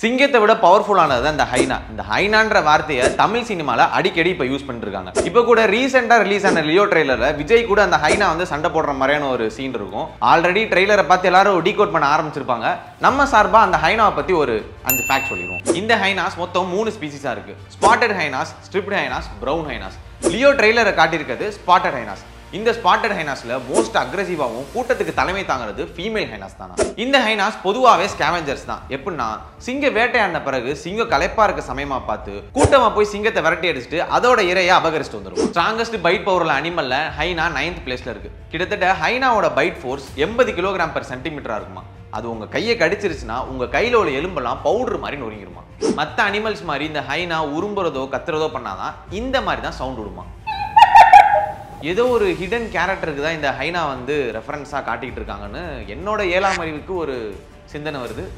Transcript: சிங்கத்தை விட பவர்ஃபுல்லானது இந்த ஹைனா. இந்த ஹைனான்ற வார்த்தையை தமிழ் சினிமால அடிக்கடி இப்ப யூஸ் பண்ணிருக்காங்க. இப்போ கூட ரீசெண்டா ரிலீஸ் ஆன லியோ ட்ரெய்லர்ல விஜய் கூட அந்த ஹைனா வந்து சண்டை போடுற மாதிரியான ஒரு சீன் இருக்கும். ஆல்ரெடி ட்ரெய்லரை பார்த்து எல்லாரும் டீகோட் பண்ண ஆரம்பிச்சிருப்பாங்க. நம்ம சார்பா அந்த ஹைனாவை பத்தி ஒரு 5 ஃபேக்ட் சொல்லிடுவோம். இந்த ஹைனாஸ் மொத்தம் 3 ஸ்பீசிஸா இருக்கு. Spotted hyenas, striped hyenas, brown hyenas. Leo ட்ரெய்லரை காட்டியிருக்கிறது ஸ்பாட்டட் ஹைனாஸ். இந்த ஸ்பாட்டட் ஹைனாஸ்ல மோஸ்ட் அக்ரெசிவாகவும் கூட்டத்துக்கு தலைமை தாங்கிறது ஃபீமேல் ஹைனாஸ் தானா. இந்த ஹைனாஸ் பொதுவாகவே ஸ்கேவெஞ்சர்ஸ் தான். எப்படின்னா சிங்க வேட்டையான பிறகு சிங்கம் களைப்பா இருக்க சமயமா பார்த்து கூட்டமா போய் சிங்கத்தை விரட்டி அடிச்சுட்டு அதோட இறையை அபகரிச்சுட்டு வந்துடும். ஸ்ட்ராங்கஸ்ட் பைட் பவர்ல அனிமல்ல ஹைனா 9th பிளேஸ்ல இருக்கு. கிட்டத்தட்ட ஹைனாவோட பைட் ஃபோர்ஸ் 80 kg/cm இருக்குமா. அது உங்க கையை கடிச்சிருச்சுன்னா உங்க கையில உள்ள எலும்பெல்லாம் பவுடர் மாதிரி நொறுங்கிடுமா. மற்ற அனிமல்ஸ் மாதிரி இந்த ஹைனா உரும்புறதோ கத்துறதோ பண்ணாதான் இந்த மாதிரி தான் சவுண்ட் விடுமா. ஏதோ ஒரு ஹிடன் கேரக்டருக்கு தான் இந்த ஹைனா வந்து ரெஃபரன்ஸாக காட்டிகிட்டு இருக்காங்கன்னு என்னோட 7ஆம் அறிவுக்கு ஒரு சிந்தனை வருது.